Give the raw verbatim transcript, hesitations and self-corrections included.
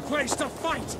better place to fight!